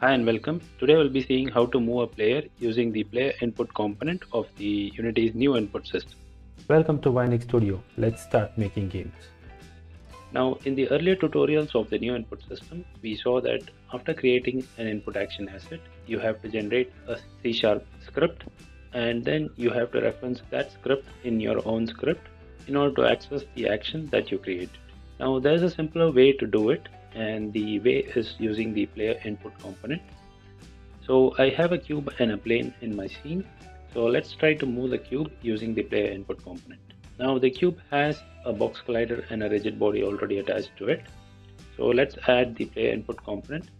Hi and welcome. Today we'll be seeing how to move a player using the player input component of the Unity's new input system. Welcome to VionixStudio. Let's start making games. Now, in the earlier tutorials of the new input system, we saw that after creating an input action asset, you have to generate a C# script and then you have to reference that script in your own script in order to access the action that you created. Now, there's a simpler way to do it. And the way is using the player input component. So I have a cube and a plane in my scene. So let's try to move the cube using the player input component. Now the cube has a box collider and a rigid body already attached to it. So let's add the player input component.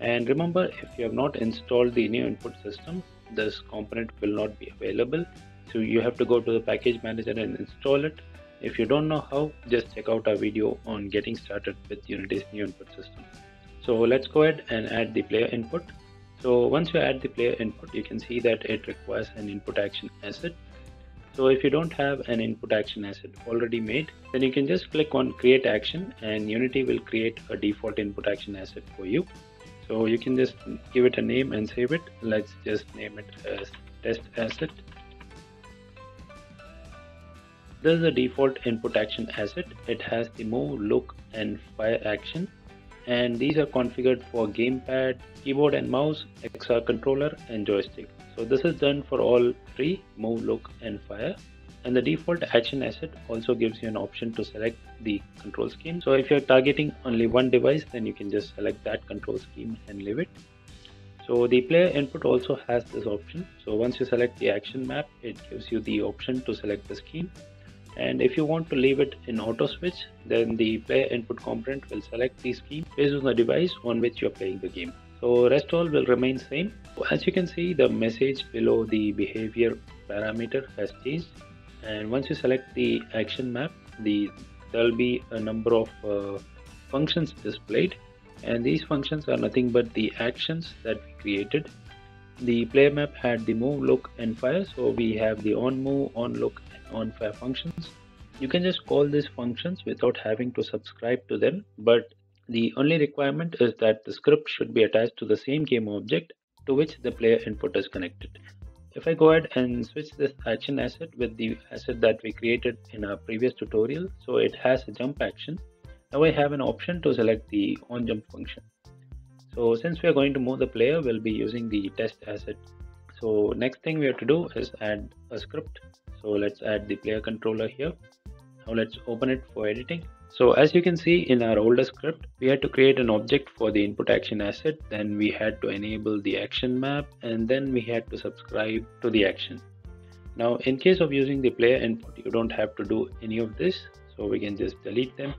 And remember, if you have not installed the new input system, this component will not be available. So you have to go to the package manager and install it. If you don't know how, just check out our video on getting started with Unity's new input system. So let's go ahead and add the player input. So once you add the player input, you can see that it requires an input action asset. So if you don't have an input action asset already made, then you can just click on create action and Unity will create a default input action asset for you. So you can just give it a name and save it. Let's just name it as test asset. This is the default input action asset. It has the move, look and fire action, and these are configured for gamepad, keyboard and mouse, XR controller and joystick. So this is done for all three: move, look and fire. And the default action asset also gives you an option to select the control scheme. So if you're targeting only one device, then you can just select that control scheme and leave it. So the player input also has this option. So once you select the action map, it gives you the option to select the scheme. And if you want to leave it in auto switch, then the player input component will select the scheme based on the device on which you are playing the game. So rest all will remain same. As you can see, the message below the behavior parameter has changed. And once you select the action map, there will be a number of functions displayed. And these functions are nothing but the actions that we created. The player map had the move, look and fire. So we have the on move, on look and on fire functions. You can just call these functions without having to subscribe to them, but the only requirement is that the script should be attached to the same game object to which the player input is connected. If I go ahead and switch this action asset with the asset that we created in our previous tutorial, so it has a jump action. Now I have an option to select the on jump function. So since we are going to move the player, we'll be using the test asset. So next thing we have to do is add a script. So let's add the player controller here. Now let's open it for editing. So as you can see in our older script, we had to create an object for the input action asset. Then we had to enable the action map and then we had to subscribe to the action. Now in case of using the player input, you don't have to do any of this. So we can just delete them.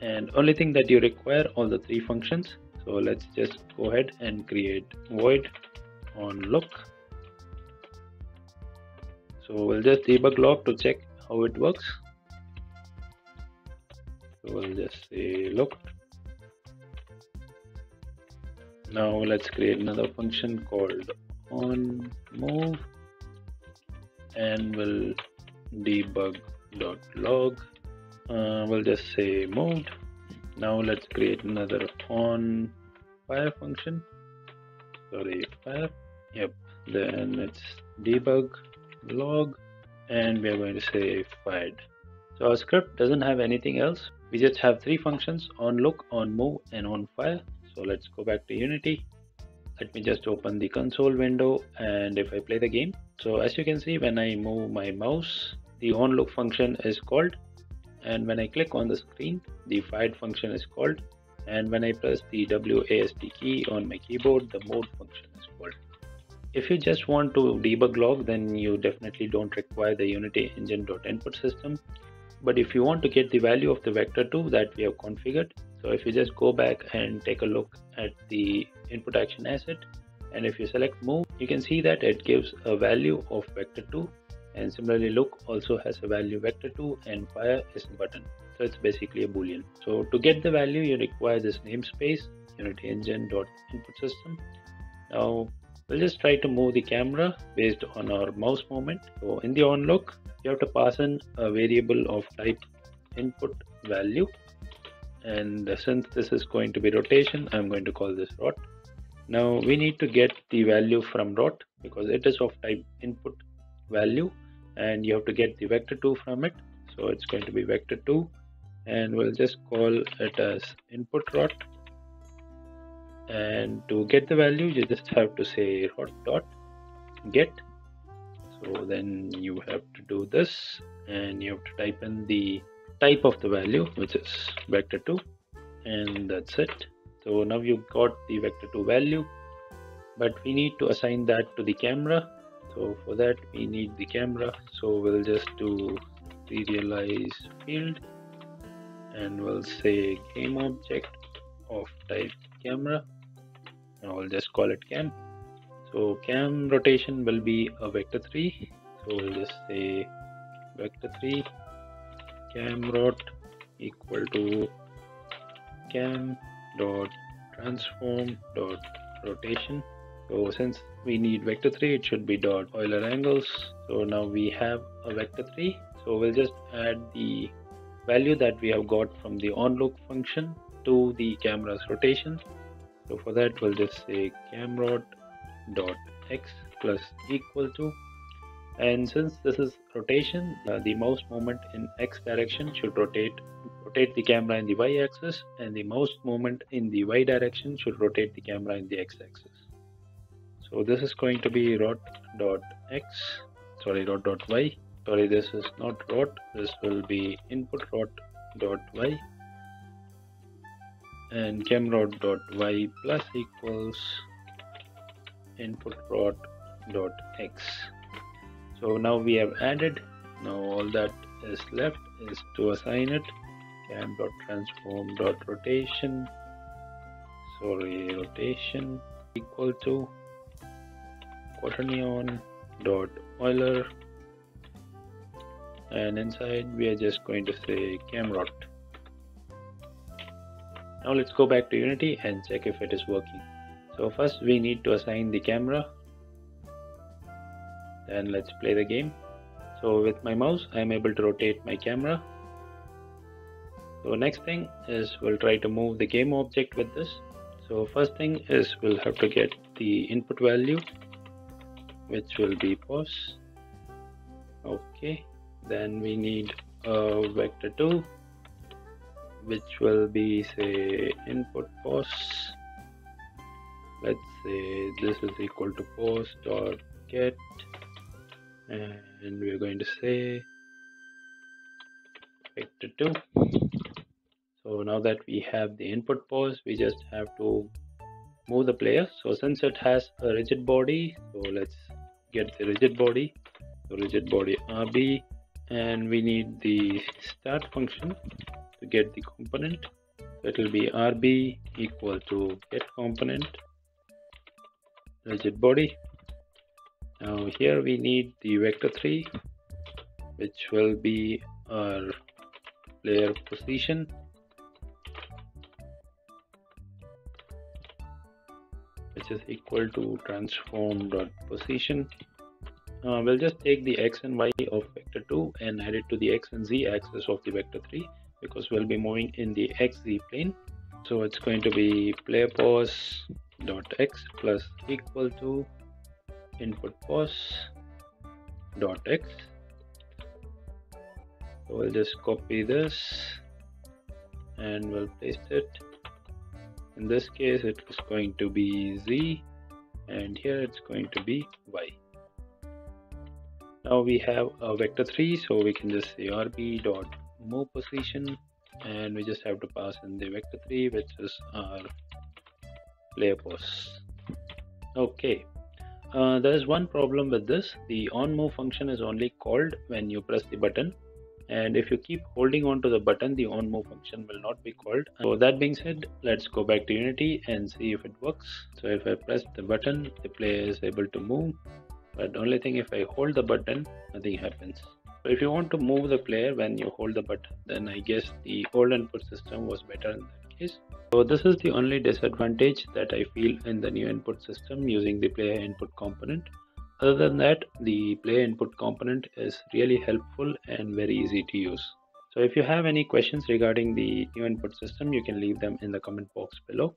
And only thing that you require all the three functions. So let's just go ahead and create void on look. So we'll just debug log to check how it works. So we'll just say look. Now let's create another function called on move and we'll debug.log. We'll just say moved. Now let's create another on fire function. Fire. Yep. Then it's debug log and we are going to say fired. So our script doesn't have anything else. We just have three functions: on look, on move and on fire. So let's go back to Unity. Let me just open the console window and if I play the game. So as you can see, when I move my mouse, the on look function is called. And when I click on the screen, the fired function is called. And when I press the WASD key on my keyboard, the mode function is called. If you just want to debug log, then you definitely don't require the Unity engine.input system. But if you want to get the value of the vector2 that we have configured, so if you just go back and take a look at the input action asset, and if you select move, you can see that it gives a value of vector2. And similarly, look also has a value vector2 and fire is a button. So it's basically a boolean. So to get the value, you require this namespace, Unity engine.input system. Now we'll just try to move the camera based on our mouse movement. So in the on look, you have to pass in a variable of type input value. And since this is going to be rotation, I'm going to call this rot. Now we need to get the value from dot because it is of type input value, and you have to get the vector2 from it. So it's going to be vector2, and we'll just call it as input rot. And to get the value, you just have to say rot dot get. So then you have to do this, and you have to type in the type of the value, which is vector2, and that's it. So now you got the vector2 value, but we need to assign that to the camera. So for that we need the camera. So we'll just do serialize field, and we'll say game object of type camera, and I'll just call it cam. So cam rotation will be a vector3. So we'll just say vector3 cam rot equal to cam dot transform dot rotation. So since we need vector3, it should be dot Euler angles. So now we have a vector3. So we'll just add the value that we have got from the onlook function to the camera's rotation. So for that we'll just say cam rot dot x plus equal to, and since this is rotation, the mouse movement in x direction should rotate the camera in the y axis, and the mouse movement in the y direction should rotate the camera in the x axis. So this is going to be rot dot x, sorry, rot dot y, sorry, this is not rot, this will be input rot dot y, and cam rot dot y plus equals input rot dot x. So now we have added. Now all that is left is to assign it cam dot transform dot rotation, sorry, rotation equal to quaternion dot Euler, and inside we are just going to say cam rot. Now let's go back to Unity and check if it is working. So first we need to assign the camera. Then let's play the game. So with my mouse I am able to rotate my camera. So next thing is we'll try to move the game object with this. So first thing is we'll have to get the input value, which will be pause. Okay, then we need a vector2, which will be say input pause. Let's say this is equal to pause dot get, and we're going to say vector2. So now that we have the input pause, we just have to move the player. So since it has a rigid body, so let's get the rigid body, so rigid body RB, and we need the start function to get the component. So it will be RB equal to get component rigid body. Now here we need the vector3, which will be our player position. Which is equal to transform dot position. We'll just take the x and y of vector2 and add it to the x and z axis of the vector3, because we'll be moving in the xz plane. So it's going to be player pause dot x plus equal to input pause dot x. So we'll just copy this and we'll paste it. In this case it is going to be z, and here it's going to be y. Now we have a vector3, so we can just say rb dot move position, and we just have to pass in the vector3, which is our player pose. Okay, there is one problem with this. The onMove function is only called when you press the button, and if you keep holding on to the button, the onMove function will not be called. So that being said, let's go back to Unity and see if it works. So if I press the button, the player is able to move, but only thing, if I hold the button, nothing happens. So if you want to move the player when you hold the button, then I guess the old input system was better in that case. So this is the only disadvantage that I feel in the new input system using the player input component. Other than that, the player input component is really helpful and very easy to use. So if you have any questions regarding the new input system, you can leave them in the comment box below.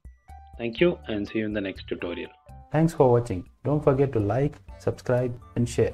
Thank you and see you in the next tutorial. Thanks for watching. Don't forget to like, subscribe and share.